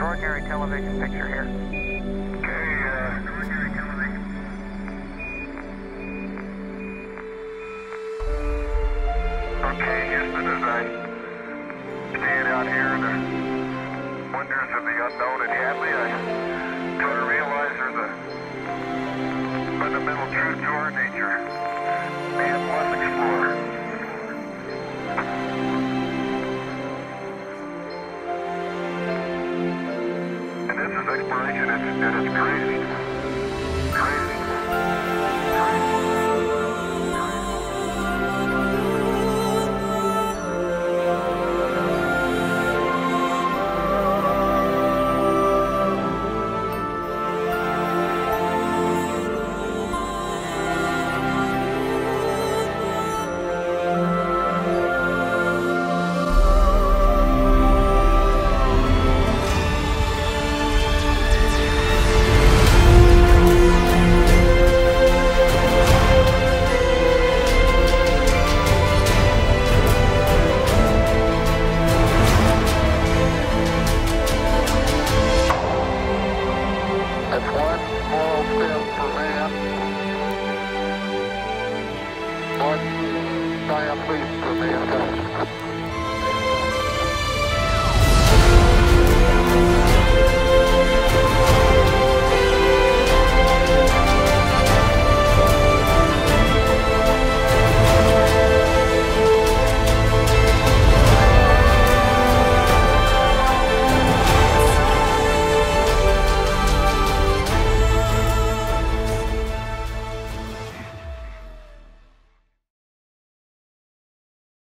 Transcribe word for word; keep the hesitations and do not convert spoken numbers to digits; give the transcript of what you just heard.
extraordinary television picture here. Okay, uh, extraordinary television. Okay, Houston, as I stand out here in the wonders of the unknown in Hadley, I try to realize there's a fundamental truth to our nature. Man must explore. Exploration at its greatest.